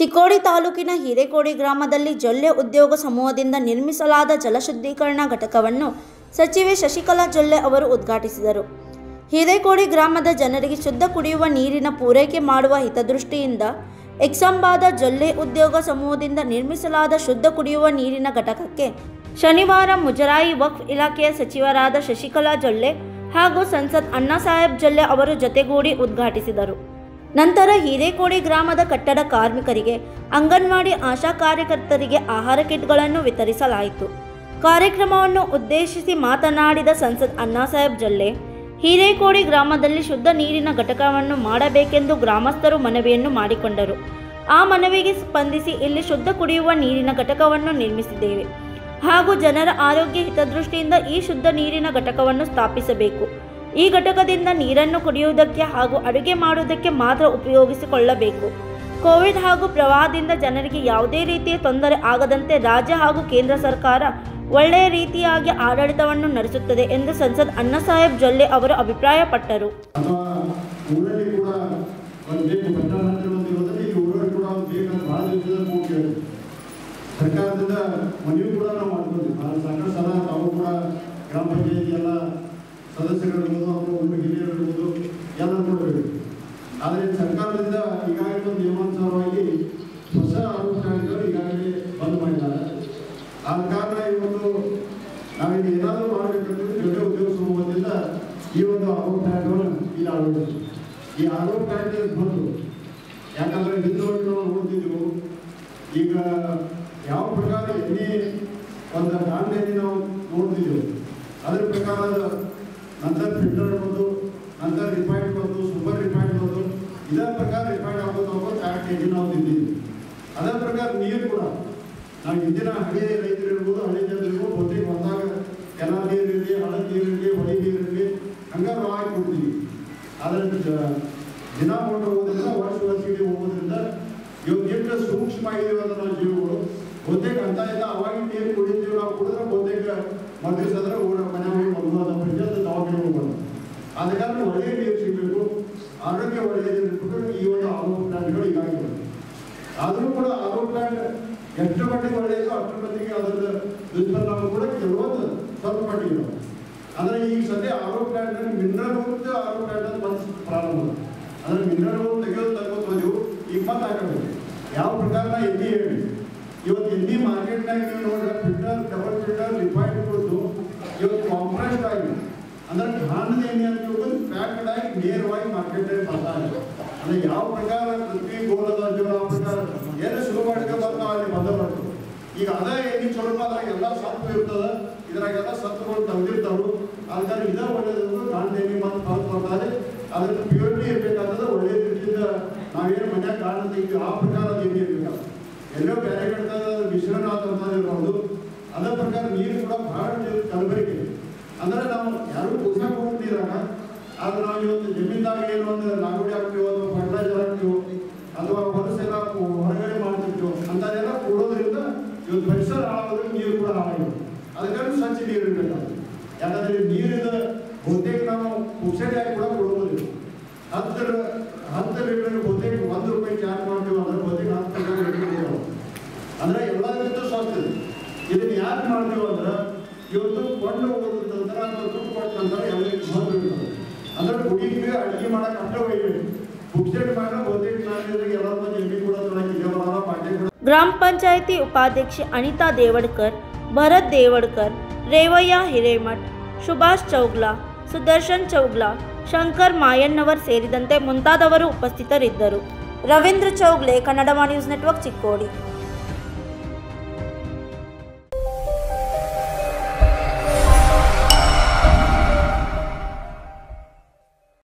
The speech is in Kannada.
ಚಿಕ್ಕೋಡಿ ತಾಲೂಕಿನ ಹಿರೇಕೋಡಿ ಗ್ರಾಮದಲ್ಲಿ ಜೊಲ್ಲೆ ಉದ್ಯೋಗ ಸಮೂಹದಿಂದ ನಿರ್ಮಿಸಲಾದ ಜಲಶುದ್ಧೀಕರಣ ಘಟಕವನ್ನು ಸಚಿವೆ ಶಶಿಕಲಾ ಜೊಲ್ಲೆ ಅವರು ಉದ್ಘಾಟಿಸಿದರು. ಹಿರೇಕೋಡಿ ಗ್ರಾಮದ ಜನರಿಗೆ ಶುದ್ಧ ಕುಡಿಯುವ ನೀರಿನ ಪೂರೈಕೆ ಮಾಡುವ ಹಿತದೃಷ್ಟಿಯಿಂದ ಎಕ್ಸಂಬಾದ ಜೊಲ್ಲೆ ಉದ್ಯೋಗ ಸಮೂಹದಿಂದ ನಿರ್ಮಿಸಲಾದ ಶುದ್ಧ ಕುಡಿಯುವ ನೀರಿನ ಘಟಕಕ್ಕೆ ಶನಿವಾರ ಮುಜರಾಯಿ ವಕ್ಫ್ ಇಲಾಖೆಯ ಸಚಿವರಾದ ಶಶಿಕಲಾ ಜೊಲ್ಲೆ ಹಾಗೂ ಸಂಸದ್ ಅಣ್ಣಾ ಸಾಹೇಬ್ ಜೊಲ್ಲೆ ಅವರು ಜೊತೆಗೂಡಿ ಉದ್ಘಾಟಿಸಿದರು. ನಂತರ ಹಿರೇಕೋಡಿ ಗ್ರಾಮದ ಕಟ್ಟಡ ಕಾರ್ಮಿಕರಿಗೆ, ಅಂಗನವಾಡಿ ಆಶಾ ಕಾರ್ಯಕರ್ತರಿಗೆ ಆಹಾರ ಕಿಟ್ಗಳನ್ನು ವಿತರಿಸಲಾಯಿತು. ಕಾರ್ಯಕ್ರಮವನ್ನು ಉದ್ದೇಶಿಸಿ ಮಾತನಾಡಿದ ಸಂಸದ್ ಅಣ್ಣಾ ಸಾಹೇಬ್ ಜೊಲ್ಲೆ, ಹಿರೇಕೋಡಿ ಗ್ರಾಮದಲ್ಲಿ ಶುದ್ಧ ನೀರಿನ ಘಟಕವನ್ನು ಮಾಡಬೇಕೆಂದು ಗ್ರಾಮಸ್ಥರು ಮನವಿಯನ್ನು ಮಾಡಿಕೊಂಡರು. ಆ ಮನವಿಗೆ ಸ್ಪಂದಿಸಿ ಇಲ್ಲಿ ಶುದ್ಧ ಕುಡಿಯುವ ನೀರಿನ ಘಟಕವನ್ನು ನಿರ್ಮಿಸಿದ್ದೇವೆ ಹಾಗೂ ಜನರ ಆರೋಗ್ಯ ಹಿತದೃಷ್ಟಿಯಿಂದ ಈ ಶುದ್ಧ ನೀರಿನ ಘಟಕವನ್ನು ಸ್ಥಾಪಿಸಬೇಕು. ಈ ಘಟಕದಿಂದ ನೀರನ್ನು ಕುಡಿಯುವುದಕ್ಕೆ ಹಾಗೂ ಅಡುಗೆ ಮಾಡುವುದಕ್ಕೆ ಮಾತ್ರ ಉಪಯೋಗಿಸಿಕೊಳ್ಳಬೇಕು. ಕೋವಿಡ್ ಹಾಗೂ ಪ್ರವಾಹದಿಂದ ಜನರಿಗೆ ಯಾವುದೇ ರೀತಿಯ ತೊಂದರೆ ಆಗದಂತೆ ರಾಜ್ಯ ಹಾಗೂ ಕೇಂದ್ರ ಸರ್ಕಾರ ಒಳ್ಳೆಯ ರೀತಿಯಾಗಿ ಆಡಳಿತವನ್ನು ನಡೆಸುತ್ತದೆ ಎಂದು ಸಂಸದ್ ಅಣ್ಣಾ ಸಾಹೇಬ್ ಜೊಲ್ಲೆ ಅವರು ಅಭಿಪ್ರಾಯಪಟ್ಟರು. ಸರ್ಕಾರದಿಂದ ಮನವಿ ಕೂಡ ನಾವು ಮಾಡ್ಕೊಂಡಿದ್ವಿ. ಸಾಕಷ್ಟು ಸಲ ಅವರು ಕೂಡ ಗ್ರಾಮ ಪಂಚಾಯತಿ ಎಲ್ಲ ಸದಸ್ಯರಿರ್ಬೋದು, ಅವರು ಒಬ್ಬ ಹಿರಿಯರಿರ್ಬೋದು, ಎಲ್ಲ ನೋಡಬೇಕು. ಆದರೆ ಸರ್ಕಾರದಿಂದ ಈಗಾಗಲೇ ಒಂದು ನಿಯಮಾನುಸಾರವಾಗಿ ಹೊಸ ಅನುಷ್ಠಾನಗಳು ಈಗಾಗಲೇ ಬಂದ್ ಮಾಡಿದ್ದಾರೆ. ಆದ ಕಾರಣ ಇವತ್ತು ನಾವೀಗ ಏನಾದರೂ ಮಾಡಬೇಕಂದ್ರೆ ಜೊತೆ ಉದ್ಯೋಗ ಸಮೂಹದಿಂದ ಈ ಒಂದು ಅನುಷ್ಠಾನಗಳನ್ನು ಇಲ್ಲಿ ಆಡೋದು. ಈ ಅನುಷ್ಠಾನದ ಬಂದು ಯಾಕಂದರೆ ಹಿಂದೋಗಿ ನಾವು ನೋಡ್ತಿದ್ದೆವು. ಈಗ ಯಾವ ಪ್ರಕಾರ ಎಣ್ಣೆ ಒಂದು ದಾಂಡೆಯಲ್ಲಿ ನಾವು ನೋಡ್ತಿದ್ದೆವು. ಅದರ ಪ್ರಕಾರ ನಂತರ ಫಿಲ್ಟರ್ ಬಂದು, ನಂತರ ರಿಫೈಂಡ್ ಬಂದು, ಸೂಪರ್ ರಿಫೈಂಡ್ ಬಂದು, ಇದರ ಪ್ರಕಾರ ರಿಫೈಂಡ್ ಆಗೋದು ಹೋಗೋದು 4 kg ನಾವು ತಿಂದಿದ್ದೀವಿ. ಅದರ ಪ್ರಕಾರ ನೀರು ಕೂಡ ನಾವು ಇಂದಿನ ಹಳೆ ರೈತರು ಇರ್ಬೋದು, ಹಳೆ ಜನರಿರ್ಬೋದು, ಬಹುತೇಕ ಬಂದಾಗ ಎಲ್ಲ ನೀರಿರಲಿ, ಹಳೆ ನೀರಿರಲಿ, ಹೊಳೆ ನೀರಿರಲಿ, ಹಂಗಾರು ಹಾಕಿ ಕೊಡ್ತೀವಿ. ಆದರೆ ದಿನ ಹೊಟ್ಟು ಹೋಗೋದ್ರಿಂದ, ವರ್ಷ ವರ್ಷಕ್ಕೆ ಹೋಗೋದ್ರಿಂದ ಇವಾಗ ಎಷ್ಟು ಸೂಕ್ಷ್ಮವಾಗಿದ್ದೀವಲ್ಲ ನಾವು ಜೀವಗಳು. ಬಹುತೇಕ ಅಂತ ಇಲ್ಲ ಅವಾಗಿನ ನೀರು ಕುಡಿದೀವಿ ನಾವು. ಕುಡಿದ್ರೆ ಬಹುತೇಕ ಮದ್ದಿಸಿದ್ರೆ ಮನೆ ಹೋಗಿ ಮಗುವಾದ ಪ್ರಜೆಂತ ದವಾಖಾನೆ ಹೋಗೋದು. ಆದ ಕಾರಣ ಒಳ್ಳೆಯ ನೀರು ಸಿಗಬೇಕು, ಆರೋಗ್ಯ ಒಳ್ಳೆಯದಿರಬೇಕು. ಈ ಒಂದು ಆರೋಗ್ಯ ಪ್ಲಾಂಟ್ಗಳು ಈಗಾಗಲೇ ಆದರೂ ಕೂಡ ಆರೋಗ್ಯ ಪ್ಲಾಂಟ್ ಎಷ್ಟು ಮಟ್ಟಿಗೆ ಒಳ್ಳೆಯದು ಅಷ್ಟು ಮಟ್ಟಿಗೆ ಅದರ ದುಷ್ಪರಿಣಾಮ ಕೂಡ ಕೆಲವೊಂದು ಸ್ವಲ್ಪ ಮಟ್ಟಿಗೆ ಇದ್ದಾವೆ. ಅಂದರೆ ಈಗ ಸದ್ಯ ಆರೋಗ್ಯ ಪ್ಲಾಂಟ್ನಲ್ಲಿ ಮಿನರಲ್ ಮತ್ತು ಆರೋಗ್ಯ ಪ್ಲಾಂಟಲ್ಲಿ ಬಂದು ಪ್ರಾರಂಭ. ಅಂದರೆ ಮಿನರಲ್ ತೆಗೆಯೋದು ತಗೋತೀವಿ ಈಗ ಮತ್ತೆ ಹಾಕಬೇಕು. ಯಾವ ಪ್ರಕಾರ ಎಣ್ಣೆ ಹೇಳಿ ಇವತ್ತು ಎಣ್ಣೆ ಮಾರ್ಕೆಟ್ನಾಗ ನೀವು ನೋಡಿದ್ರೆ ಫಿಲ್ಟರ್, ಡಬಲ್ ಫಿಲ್ಟರ್, ರಿಫೈಂಡ್ ಕೊಟ್ಟು ಇವತ್ತು ಕಾಂಪ್ರೆಸ್ಡ್ ಆಗಿ ಅಂದರೆ ಘಾನದ ಎಣ್ಣೆ ಅಂತ ಹೇಳ್ಬೋದು, ಪ್ಯಾಕ್ಡ್ ಆಗಿ ನೇರವಾಗಿ ಮಾರ್ಕೆಟ್ನಾಗ ಬರ್ತಾ ಇದೆ. ಅಂದರೆ ಯಾವ ಪ್ರಕಾರ ಪೃಥ್ವಿ ಗೋಲದ ಜೀವನ ಪ್ರಕಾರ ಏನು ಶುರು ಮಾಡ್ಕೊಂಡು ನಾವು ಅಲ್ಲಿ ಬದಲಾಗ್ತದೆ. ಈಗ ಅದೇ ಎಣ್ಣೆ ಚಲೋ ಅದ್ರಾಗ ಎಲ್ಲ ಸತ್ತು ಇರ್ತದೆ, ಇದ್ರಾಗೆಲ್ಲ ಸತ್ತುಗಳು ತೆಗೆದಿರ್ತಾವೆ. ಅದಕ್ಕಾಗಿ ಇದೇ ಒಳ್ಳೆಯದು ಘಾನದ ಎಣ್ಣೆ ಮತ್ತು ಪಾಲ್ ಕೊಡ್ತಾರೆ. ಅದರಿಂದ ಪ್ಯೂರಿಟಿ ಇರಬೇಕಾದ್ರೆ ಒಳ್ಳೆಯ ರೀತಿಯಿಂದ ನಾವೇನು ಮನೆಯಾಗ ಗಾಣ ತೆಗಿತೀವಿ ಆ ಪ್ರಕಾರದ ಎಣ್ಣೆ ಇರಬೇಕಾದ್ರೆ ಎಲ್ಲೋ ಬೇರೆ ಕಡೆ ಮಿಶ್ರಣ ತಂತ್ರಜ್ಞಾನ ಇರಬಹುದು. ಅದೇ ಪ್ರಕಾರ ನೀರು ಕೂಡ ಬಹಳ ಕಲಬೆರಕೆ. ಅಂದರೆ ನಾವು ಯಾರಿಗೂ ಪೋಷಕ ಹೋಗ್ತೀರಾಗ ಆದರೆ ನಾವು ಇವತ್ತು ಜಮೀನ್ದಾಗ ಏನು ಒಂದು ನಾಗುಡಿ ಹಾಕ್ತೀವೋ ಅಥವಾ ಫರ್ಟಿಲೈಸರ್ ಹಾಕ್ತೀವೋ ಅಥವಾ ಹೊಲಸೆಲ್ಲ ಹೊರಗಡೆ ಮಾಡ್ತಿರ್ತೀವೋ ಅಂಥದ್ದೆಲ್ಲ ಕೊಡೋದ್ರಿಂದ ಇವತ್ತು ಪರಿಸರ ಹಾಳಾಗೋದ್ರಿಂದ ನೀರು ಕೂಡ ಹಾಳಾಗಿದೆ. ಅದಕ್ಕಾಗಿ ಸ್ವಚ್ಛ ನೀರು ಇರಬೇಕಾದ್ರೆ ಯಾಕಂದರೆ ನೀರಿನ ಬಹುತೇಕ ನಾವು ಸಬ್ಸಿಡಿಯಾಗಿ ಕೂಡ ಕೊಡೋದಿಲ್ಲ. 10 ಲೀಟರ್ಗೆ ಬಹುತೇಕ ₹1 ಚಾರ್ಜ್ ಮಾಡ್ತೀವಿ. ಅಂದರೆ ಬಹುತೇಕ 10 ಲೀಟರ್. ಅಂದರೆ ಎಲ್ಲದಕ್ಕಿಂತ ಸ್ವಸ್ಥ ಇದನ್ನು ಯಾಕೆ ಮಾಡ್ತೀವಿ ಅಂದರೆ ಇವತ್ತು ಕೊಂಡು ಹೋಗೋದ್ರ ನಂತರ ಅಥವಾ ದುಡ್ಡು ಕೊಟ್ಟ ನಂತರ ಎಲ್ಲರಿಗೂ ಬಂದು ಅಂದರೆ ಕುಡಿಗೆ ಅಡುಗೆ ಮಾಡೋಕೆ ಅಷ್ಟ ಒಯ್ಯಬೇಕು. ಬುಕ್ಸೆಟ್ ಮಾಡಿದ್ರೆ ಬಹುತೇಕ ನಾಲ್ಕು ಎಲ್ಲ ಎಣ್ಣೆ ಕೂಡ ತೊಡಗಿಲ್ಲ. ಗ್ರಾಮ ಪಂಚಾಯಿತಿ ಉಪಾಧ್ಯಕ್ಷೆ ಅನಿತಾ ದೇವಡ್ಕರ್, ಭರತ್ ದೇವಡ್ಕರ್, ರೇವಯ್ಯ ಹಿರೇಮಠ್, ಸುಭಾಷ್ ಚೌಗ್ಲಾ, ಸುದರ್ಶನ್ ಚೌಗ್ಲಾ, ಶಂಕರ್ ಮಾಯಣ್ಣವರ್ ಸೇರಿದಂತೆ ಮುಂತಾದವರು ಉಪಸ್ಥಿತರಿದ್ದರು. Ravindra Chougle, Kannada news network, Chikkodi.